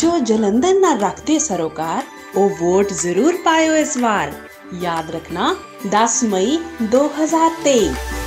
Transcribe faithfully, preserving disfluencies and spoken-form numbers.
जो जलंधर ना रखते सरोकार, वो वोट जरूर पायो इस बार। याद रखना दस मई दो हजार तेईस।